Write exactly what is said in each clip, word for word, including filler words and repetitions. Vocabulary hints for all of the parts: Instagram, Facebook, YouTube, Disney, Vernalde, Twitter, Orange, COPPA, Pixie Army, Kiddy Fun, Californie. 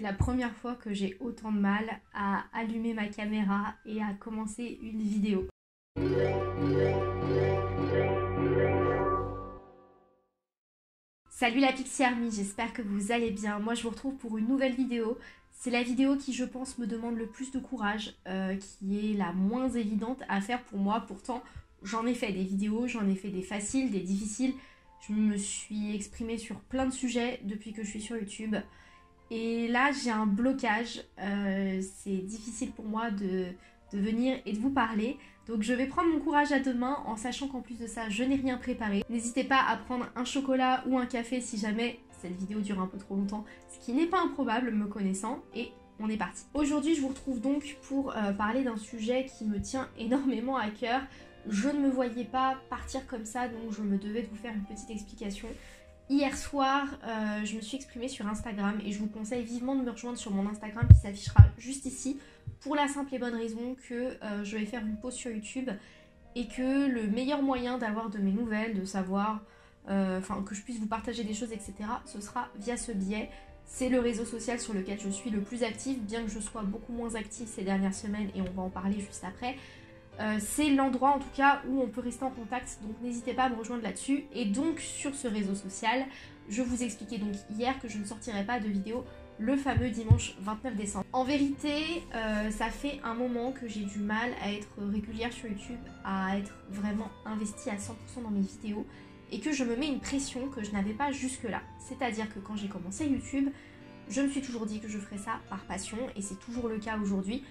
C'est la première fois que j'ai autant de mal à allumer ma caméra et à commencer une vidéo. Salut la Pixie Army, j'espère que vous allez bien. Moi je vous retrouve pour une nouvelle vidéo. C'est la vidéo qui je pense me demande le plus de courage, euh, qui est la moins évidente à faire pour moi. Pourtant j'en ai fait des vidéos, j'en ai fait des faciles, des difficiles. Je me suis exprimée sur plein de sujets depuis que je suis sur YouTube. Et là j'ai un blocage, euh, c'est difficile pour moi de, de venir et de vous parler. Donc je vais prendre mon courage à deux mains en sachant qu'en plus de ça je n'ai rien préparé. N'hésitez pas à prendre un chocolat ou un café si jamais cette vidéo dure un peu trop longtemps, ce qui n'est pas improbable me connaissant, et on est parti. Aujourd'hui je vous retrouve donc pour euh, parler d'un sujet qui me tient énormément à cœur. Je ne me voyais pas partir comme ça, donc je me devais de vous faire une petite explication. Hier soir euh, je me suis exprimée sur Instagram et je vous conseille vivement de me rejoindre sur mon Instagram qui s'affichera juste ici, pour la simple et bonne raison que euh, je vais faire une pause sur YouTube et que le meilleur moyen d'avoir de mes nouvelles, de savoir, enfin euh, que je puisse vous partager des choses, et cetera, ce sera via ce biais. C'est le réseau social sur lequel je suis le plus active, bien que je sois beaucoup moins active ces dernières semaines et on va en parler juste après. Euh, c'est l'endroit en tout cas où on peut rester en contact, donc n'hésitez pas à me rejoindre là-dessus. Et donc sur ce réseau social, je vous expliquais donc hier que je ne sortirai pas de vidéo le fameux dimanche vingt-neuf décembre. En vérité, euh, ça fait un moment que j'ai du mal à être régulière sur YouTube, à être vraiment investie à cent pour cent dans mes vidéos, et que je me mets une pression que je n'avais pas jusque-là. C'est-à-dire que quand j'ai commencé YouTube, je me suis toujours dit que je ferais ça par passion, et c'est toujours le cas aujourd'hui.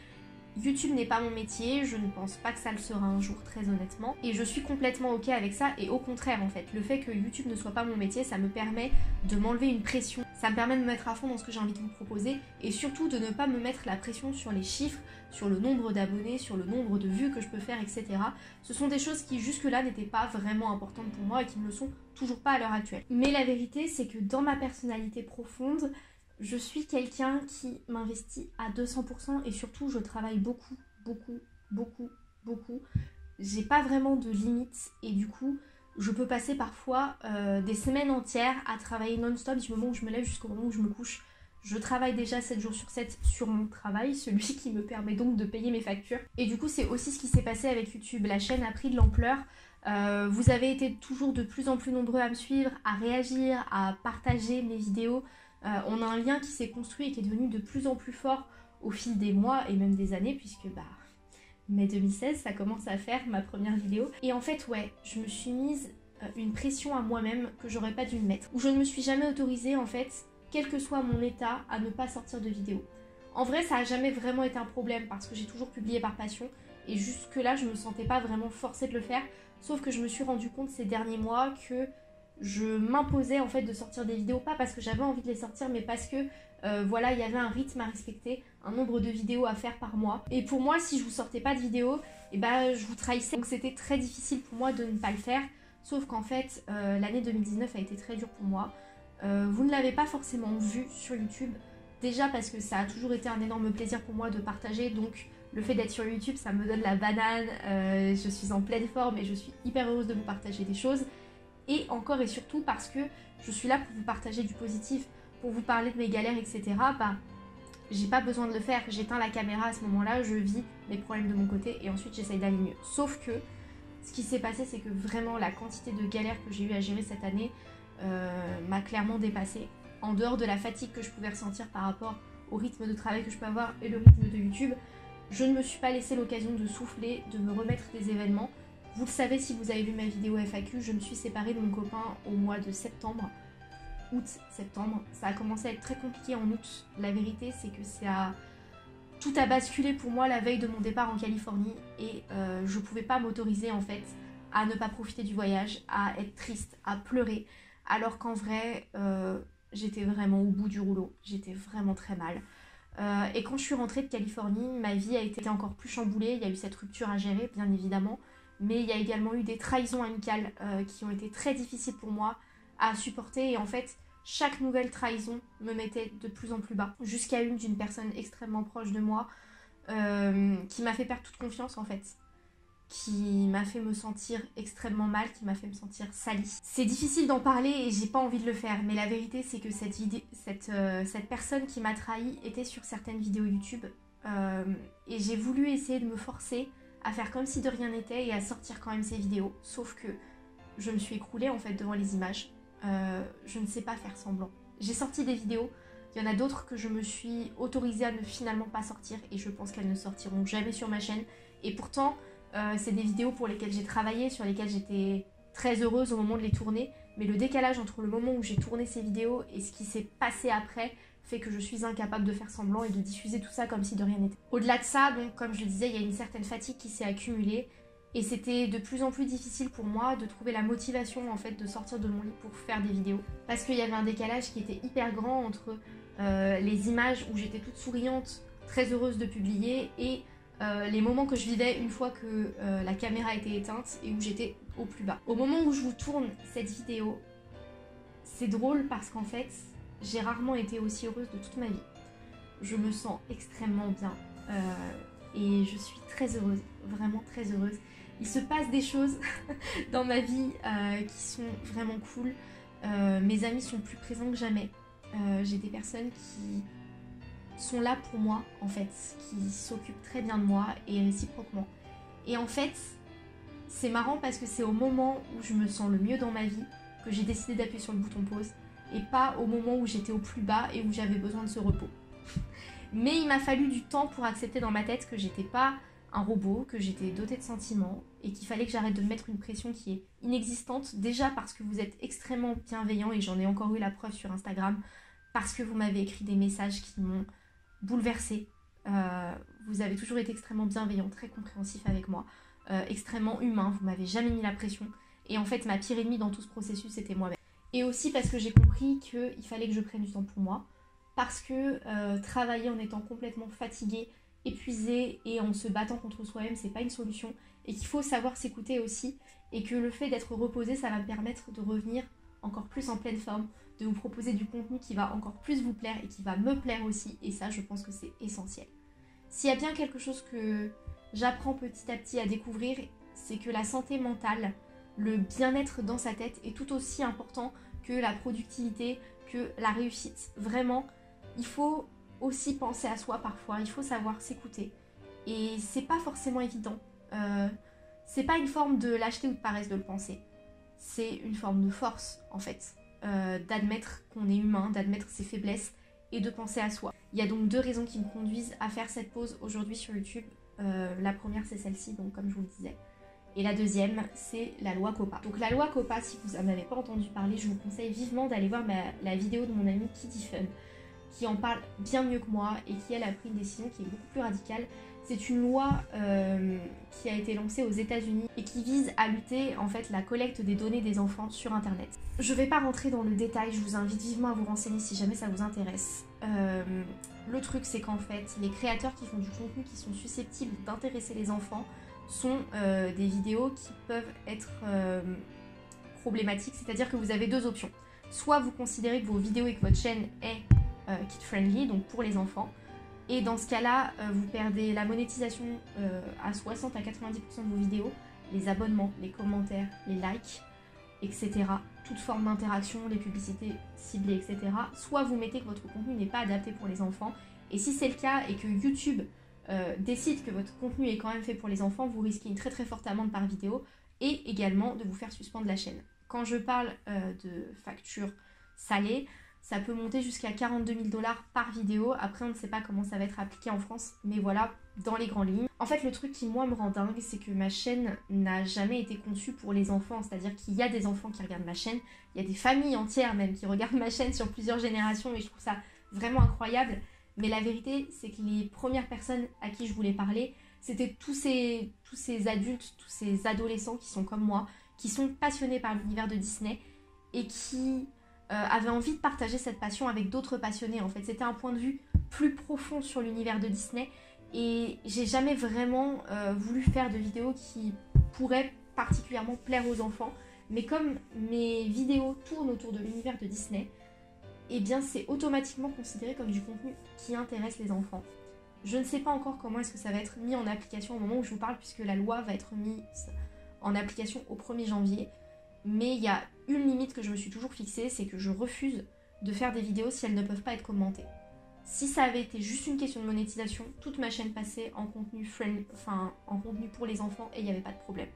YouTube n'est pas mon métier, je ne pense pas que ça le sera un jour, très honnêtement, et je suis complètement ok avec ça, et au contraire en fait, le fait que YouTube ne soit pas mon métier, ça me permet de m'enlever une pression, ça me permet de me mettre à fond dans ce que j'ai envie de vous proposer, et surtout de ne pas me mettre la pression sur les chiffres, sur le nombre d'abonnés, sur le nombre de vues que je peux faire, et cetera. Ce sont des choses qui jusque-là n'étaient pas vraiment importantes pour moi, et qui ne le sont toujours pas à l'heure actuelle. Mais la vérité, c'est que dans ma personnalité profonde, je suis quelqu'un qui m'investit à deux cents pour cent et surtout je travaille beaucoup, beaucoup, beaucoup, beaucoup. J'ai pas vraiment de limites et du coup je peux passer parfois euh, des semaines entières à travailler non-stop du moment où je me lève jusqu'au moment où je me couche. Je travaille déjà sept jours sur sept sur mon travail, celui qui me permet donc de payer mes factures. Et du coup c'est aussi ce qui s'est passé avec YouTube, la chaîne a pris de l'ampleur. Euh, vous avez été toujours de plus en plus nombreux à me suivre, à réagir, à partager mes vidéos. Euh, on a un lien qui s'est construit et qui est devenu de plus en plus fort au fil des mois et même des années, puisque bah mai deux mille seize ça commence à faire ma première vidéo. Et en fait ouais, je me suis mise euh, une pression à moi-même que j'aurais pas dû me mettre, où je ne me suis jamais autorisée en fait, quel que soit mon état, à ne pas sortir de vidéo. En vrai ça a jamais vraiment été un problème parce que j'ai toujours publié par passion et jusque là je me sentais pas vraiment forcée de le faire, sauf que je me suis rendu compte ces derniers mois que je m'imposais en fait de sortir des vidéos, pas parce que j'avais envie de les sortir, mais parce que euh, voilà, il y avait un rythme à respecter, un nombre de vidéos à faire par mois. Et pour moi, si je vous sortais pas de vidéos, eh ben, je vous trahissais. Donc c'était très difficile pour moi de ne pas le faire. Sauf qu'en fait, euh, l'année deux mille dix-neuf a été très dure pour moi. Euh, vous ne l'avez pas forcément vu sur YouTube. Déjà parce que ça a toujours été un énorme plaisir pour moi de partager. Donc le fait d'être sur YouTube, ça me donne la banane. Euh, je suis en pleine forme et je suis hyper heureuse de vous partager des choses. Et encore et surtout parce que je suis là pour vous partager du positif, pour vous parler de mes galères, et cetera. Bah, j'ai pas besoin de le faire, j'éteins la caméra à ce moment-là, je vis mes problèmes de mon côté et ensuite j'essaye d'aller mieux. Sauf que ce qui s'est passé, c'est que vraiment la quantité de galères que j'ai eu à gérer cette année euh, m'a clairement dépassée. En dehors de la fatigue que je pouvais ressentir par rapport au rythme de travail que je peux avoir et le rythme de YouTube, je ne me suis pas laissé l'occasion de souffler, de me remettre des événements. Vous le savez si vous avez vu ma vidéo F A Q, je me suis séparée de mon copain au mois de septembre, août-septembre. Ça a commencé à être très compliqué en août. La vérité c'est que ça a... tout a basculé pour moi la veille de mon départ en Californie et euh, je pouvais pas m'autoriser en fait à ne pas profiter du voyage, à être triste, à pleurer. Alors qu'en vrai, euh, j'étais vraiment au bout du rouleau, j'étais vraiment très mal. Euh, et quand je suis rentrée de Californie, ma vie a été encore plus chamboulée, il y a eu cette rupture à gérer bien évidemment. Mais il y a également eu des trahisons amicales euh, qui ont été très difficiles pour moi à supporter. Et en fait, chaque nouvelle trahison me mettait de plus en plus bas. Jusqu'à une d'une personne extrêmement proche de moi euh, qui m'a fait perdre toute confiance en fait. qui m'a fait me sentir extrêmement mal, qui m'a fait me sentir salie. C'est difficile d'en parler et j'ai pas envie de le faire, mais la vérité c'est que cette, vidéo, cette, euh, cette personne qui m'a trahi était sur certaines vidéos YouTube euh, et j'ai voulu essayer de me forcer à faire comme si de rien n'était et à sortir quand même ces vidéos, sauf que je me suis écroulée en fait devant les images. Euh, je ne sais pas faire semblant. J'ai sorti des vidéos, il y en a d'autres que je me suis autorisée à ne finalement pas sortir et je pense qu'elles ne sortiront jamais sur ma chaîne, et pourtant Euh, c'est des vidéos pour lesquelles j'ai travaillé, sur lesquelles j'étais très heureuse au moment de les tourner, mais le décalage entre le moment où j'ai tourné ces vidéos et ce qui s'est passé après fait que je suis incapable de faire semblant et de diffuser tout ça comme si de rien n'était. Au-delà de ça, bon, comme je le disais, il y a une certaine fatigue qui s'est accumulée et c'était de plus en plus difficile pour moi de trouver la motivation en fait de sortir de mon lit pour faire des vidéos, parce qu'il y avait un décalage qui était hyper grand entre euh, les images où j'étais toute souriante, très heureuse de publier, et Euh, les moments que je vivais une fois que euh, la caméra était éteinte et où j'étais au plus bas. Au moment où je vous tourne cette vidéo, c'est drôle parce qu'en fait, j'ai rarement été aussi heureuse de toute ma vie. Je me sens extrêmement bien euh, et je suis très heureuse, vraiment très heureuse. Il se passe des choses dans ma vie euh, qui sont vraiment cool. Euh, mes amis sont plus présents que jamais. Euh, j'ai des personnes qui sont là pour moi en fait, qui s'occupent très bien de moi et réciproquement. Et en fait, c'est marrant parce que c'est au moment où je me sens le mieux dans ma vie que j'ai décidé d'appuyer sur le bouton pause et pas au moment où j'étais au plus bas et où j'avais besoin de ce repos. Mais il m'a fallu du temps pour accepter dans ma tête que j'étais pas un robot, que j'étais dotée de sentiments et qu'il fallait que j'arrête de me mettre une pression qui est inexistante, déjà parce que vous êtes extrêmement bienveillant et j'en ai encore eu la preuve sur Instagram, parce que vous m'avez écrit des messages qui m'ont bouleversée. Euh, vous avez toujours été extrêmement bienveillant, très compréhensif avec moi, euh, extrêmement humain, vous m'avez jamais mis la pression, et en fait ma pire ennemie dans tout ce processus c'était moi-même. Et aussi parce que j'ai compris qu'il fallait que je prenne du temps pour moi, parce que euh, travailler en étant complètement fatiguée, épuisée et en se battant contre soi-même, c'est pas une solution, et qu'il faut savoir s'écouter aussi, et que le fait d'être reposée, ça va me permettre de revenir encore plus en pleine forme, de vous proposer du contenu qui va encore plus vous plaire et qui va me plaire aussi, et ça je pense que c'est essentiel. S'il y a bien quelque chose que j'apprends petit à petit à découvrir, c'est que la santé mentale, le bien-être dans sa tête est tout aussi important que la productivité, que la réussite. Vraiment, il faut aussi penser à soi parfois, il faut savoir s'écouter, et c'est pas forcément évident. Euh, c'est pas une forme de lâcheté ou de paresse de le penser. C'est une forme de force en fait, euh, d'admettre qu'on est humain, d'admettre ses faiblesses et de penser à soi. Il y a donc deux raisons qui me conduisent à faire cette pause aujourd'hui sur YouTube. Euh, la première c'est celle-ci, donc comme je vous le disais. Et la deuxième c'est la loi COPPA. Donc la loi COPPA, si vous n'en avez pas entendu parler, je vous conseille vivement d'aller voir ma, la vidéo de mon amie Kiddy Fun, qui en parle bien mieux que moi et qui elle a pris une décision qui est beaucoup plus radicale. C'est une loi euh, qui a été lancée aux États-Unis et qui vise à lutter en fait la collecte des données des enfants sur internet. Je ne vais pas rentrer dans le détail, je vous invite vivement à vous renseigner si jamais ça vous intéresse. Euh, le truc c'est qu'en fait les créateurs qui font du contenu qui sont susceptibles d'intéresser les enfants sont euh, des vidéos qui peuvent être euh, problématiques, c'est-à-dire que vous avez deux options. Soit vous considérez que vos vidéos et que votre chaîne est euh, kid friendly, donc pour les enfants, et dans ce cas-là, euh, vous perdez la monétisation euh, à soixante à quatre-vingt-dix pour cent de vos vidéos, les abonnements, les commentaires, les likes, et cetera. Toute forme d'interaction, les publicités ciblées, et cetera. Soit vous mettez que votre contenu n'est pas adapté pour les enfants, et si c'est le cas et que YouTube euh, décide que votre contenu est quand même fait pour les enfants, vous risquez une très très forte amende par vidéo et également de vous faire suspendre la chaîne. Quand je parle euh, de factures salées, ça peut monter jusqu'à quarante-deux mille dollars par vidéo. Après, on ne sait pas comment ça va être appliqué en France, mais voilà, dans les grandes lignes. En fait, le truc qui, moi, me rend dingue, c'est que ma chaîne n'a jamais été conçue pour les enfants. C'est-à-dire qu'il y a des enfants qui regardent ma chaîne, il y a des familles entières même qui regardent ma chaîne sur plusieurs générations, et je trouve ça vraiment incroyable. Mais la vérité, c'est que les premières personnes à qui je voulais parler, c'était tous ces, tous ces adultes, tous ces adolescents qui sont comme moi, qui sont passionnés par l'univers de Disney et qui Euh, avait envie de partager cette passion avec d'autres passionnés. En fait, c'était un point de vue plus profond sur l'univers de Disney, et j'ai jamais vraiment euh, voulu faire de vidéos qui pourraient particulièrement plaire aux enfants, mais comme mes vidéos tournent autour de l'univers de Disney, eh bien c'est automatiquement considéré comme du contenu qui intéresse les enfants, Je ne sais pas encore comment est-ce que ça va être mis en application au moment où je vous parle, puisque la loi va être mise en application au premier janvier. Mais il y a une limite que je me suis toujours fixée, c'est que je refuse de faire des vidéos si elles ne peuvent pas être commentées. Si ça avait été juste une question de monétisation, toute ma chaîne passait en contenu, friend, enfin, en contenu pour les enfants et il n'y avait pas de problème.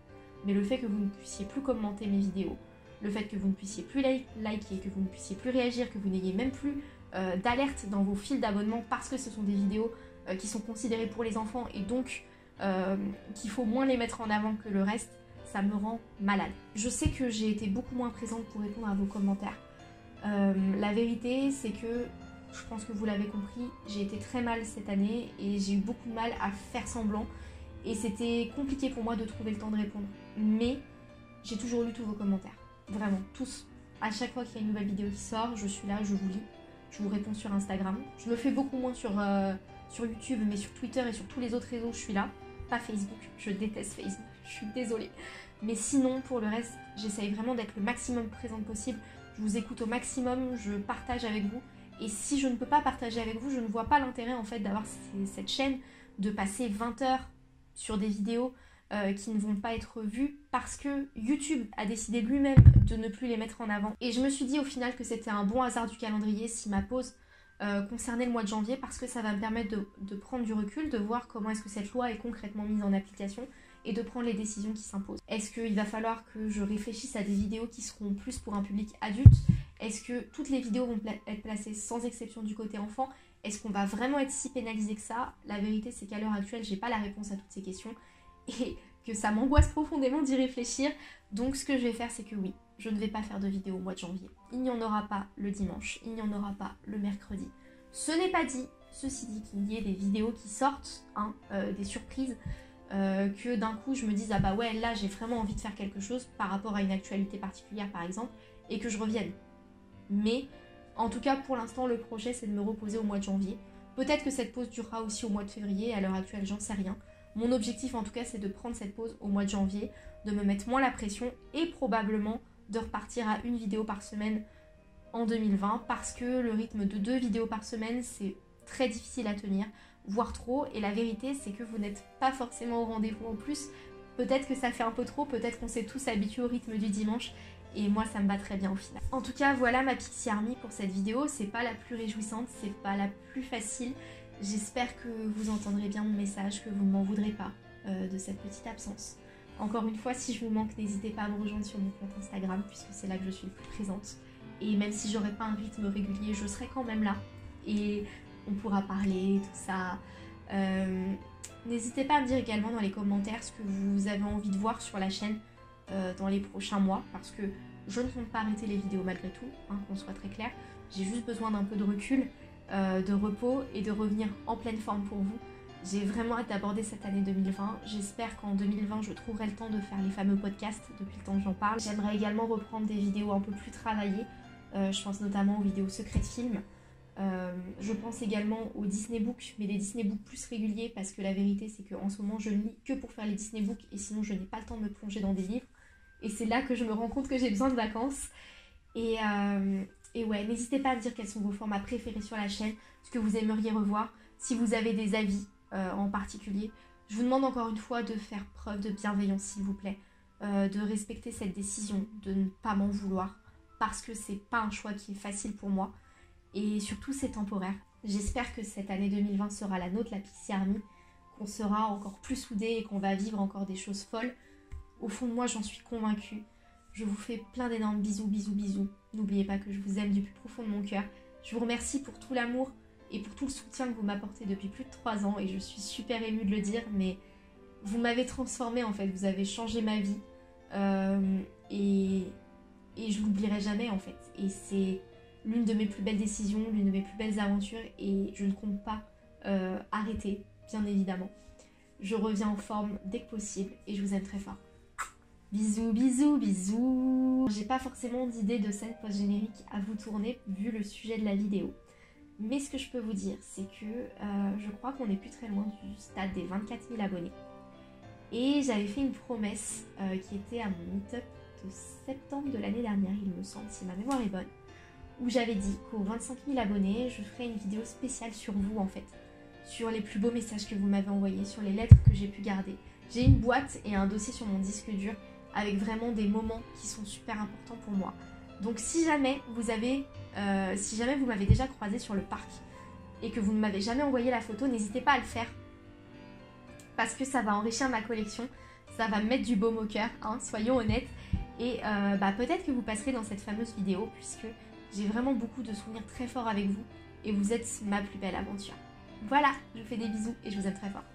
Mais le fait que vous ne puissiez plus commenter mes vidéos, le fait que vous ne puissiez plus like, liker, que vous ne puissiez plus réagir, que vous n'ayez même plus euh, d'alerte dans vos fils d'abonnement parce que ce sont des vidéos euh, qui sont considérées pour les enfants et donc euh, qu'il faut moins les mettre en avant que le reste, ça me rend malade. Je sais que j'ai été beaucoup moins présente pour répondre à vos commentaires. Euh, la vérité, c'est que, je pense que vous l'avez compris, j'ai été très mal cette année et j'ai eu beaucoup de mal à faire semblant. Et c'était compliqué pour moi de trouver le temps de répondre. Mais j'ai toujours lu tous vos commentaires. Vraiment, tous. À chaque fois qu'il y a une nouvelle vidéo qui sort, je suis là, je vous lis. Je vous réponds sur Instagram. Je me fais beaucoup moins sur, euh, sur YouTube, mais sur Twitter et sur tous les autres réseaux, je suis là. Pas Facebook, je déteste Facebook, je suis désolée. Mais sinon, pour le reste, j'essaye vraiment d'être le maximum présente possible. Je vous écoute au maximum, je partage avec vous. Et si je ne peux pas partager avec vous, je ne vois pas l'intérêt en fait d'avoir cette chaîne, de passer vingt heures sur des vidéos euh, qui ne vont pas être vues parce que YouTube a décidé lui-même de ne plus les mettre en avant. Et je me suis dit au final que c'était un bon hasard du calendrier si ma pause euh, concernait le mois de janvier, parce que ça va me permettre de, de prendre du recul, de voir comment est-ce que cette loi est concrètement mise en application et de prendre les décisions qui s'imposent. Est-ce qu'il va falloir que je réfléchisse à des vidéos qui seront plus pour un public adulte? Est-ce que toutes les vidéos vont pla- être placées sans exception du côté enfant? Est-ce qu'on va vraiment être si pénalisé que ça? La vérité, c'est qu'à l'heure actuelle, j'ai pas la réponse à toutes ces questions et que ça m'angoisse profondément d'y réfléchir. Donc ce que je vais faire, c'est que oui, je ne vais pas faire de vidéo au mois de janvier. Il n'y en aura pas le dimanche, il n'y en aura pas le mercredi. Ce n'est pas dit, ceci dit, qu'il y ait des vidéos qui sortent, hein, euh, des surprises, euh, que d'un coup je me dise « Ah bah ouais, là j'ai vraiment envie de faire quelque chose par rapport à une actualité particulière par exemple, et que je revienne. » Mais en tout cas, pour l'instant, le projet, c'est de me reposer au mois de janvier. Peut-être que cette pause durera aussi au mois de février. À l'heure actuelle, j'en sais rien. Mon objectif, en tout cas, c'est de prendre cette pause au mois de janvier, de me mettre moins la pression et probablement de repartir à une vidéo par semaine en deux mille vingt, parce que le rythme de deux vidéos par semaine, c'est très difficile à tenir, voire trop. Et la vérité, c'est que vous n'êtes pas forcément au rendez-vous en plus. Peut-être que ça fait un peu trop. Peut-être qu'on s'est tous habitués au rythme du dimanche. Et moi, ça me va très bien au final. En tout cas, voilà ma Pixie Army pour cette vidéo. C'est pas la plus réjouissante, c'est pas la plus facile. J'espère que vous entendrez bien mon message, que vous ne m'en voudrez pas euh, de cette petite absence. Encore une fois, si je vous manque, n'hésitez pas à me rejoindre sur mon compte Instagram, puisque c'est là que je suis le plus présente. Et même si j'aurai pas un rythme régulier, je serai quand même là. Et on pourra parler, tout ça. Euh, n'hésitez pas à me dire également dans les commentaires ce que vous avez envie de voir sur la chaîne dans les prochains mois, parce que je ne compte pas arrêter les vidéos malgré tout, hein, qu'on soit très clair. J'ai juste besoin d'un peu de recul, euh, de repos et de revenir en pleine forme pour vous. J'ai vraiment hâte d'aborder cette année deux mille vingt. J'espère qu'en deux mille vingt, je trouverai le temps de faire les fameux podcasts depuis le temps que j'en parle. J'aimerais également reprendre des vidéos un peu plus travaillées. Euh, je pense notamment aux vidéos secrets de films. Euh, je pense également aux Disney Books, mais des Disney Books plus réguliers, parce que la vérité, c'est qu'en ce moment, je ne lis que pour faire les Disney Books et sinon, je n'ai pas le temps de me plonger dans des livres. Et c'est là que je me rends compte que j'ai besoin de vacances. Et, euh, et ouais, n'hésitez pas à me dire quels sont vos formats préférés sur la chaîne, ce que vous aimeriez revoir, si vous avez des avis euh, en particulier. Je vous demande encore une fois de faire preuve de bienveillance, s'il vous plaît, euh, de respecter cette décision, de ne pas m'en vouloir, parce que c'est pas un choix qui est facile pour moi. Et surtout, c'est temporaire. J'espère que cette année deux mille vingt sera la nôtre, la Pixie Army, qu'on sera encore plus soudés et qu'on va vivre encore des choses folles. Au fond de moi, j'en suis convaincue. Je vous fais plein d'énormes bisous, bisous, bisous. N'oubliez pas que je vous aime du plus profond de mon cœur. Je vous remercie pour tout l'amour et pour tout le soutien que vous m'apportez depuis plus de trois ans. Et je suis super émue de le dire, mais vous m'avez transformée en fait. Vous avez changé ma vie. Euh, et, et je l'oublierai jamais en fait. Et c'est l'une de mes plus belles décisions, l'une de mes plus belles aventures. Et je ne compte pas euh, arrêter, bien évidemment. Je reviens en forme dès que possible et je vous aime très fort. Bisous, bisous, bisous. J'ai pas forcément d'idée de scène post-générique à vous tourner vu le sujet de la vidéo. Mais ce que je peux vous dire, c'est que euh, je crois qu'on n'est plus très loin du stade des vingt-quatre mille abonnés. Et j'avais fait une promesse euh, qui était à mon meet-up de septembre de l'année dernière, il me semble, si ma mémoire est bonne, où j'avais dit qu'aux vingt-cinq mille abonnés, je ferais une vidéo spéciale sur vous en fait. sur les plus beaux messages que vous m'avez envoyés, sur les lettres que j'ai pu garder. J'ai une boîte et un dossier sur mon disque dur avec vraiment des moments qui sont super importants pour moi. Donc si jamais vous avez, euh, si jamais vous m'avez déjà croisé sur le parc et que vous ne m'avez jamais envoyé la photo, n'hésitez pas à le faire parce que ça va enrichir ma collection, ça va me mettre du baume au cœur, hein, soyons honnêtes. Et euh, bah, peut-être que vous passerez dans cette fameuse vidéo puisque j'ai vraiment beaucoup de souvenirs très forts avec vous et vous êtes ma plus belle aventure. Voilà, je vous fais des bisous et je vous aime très fort.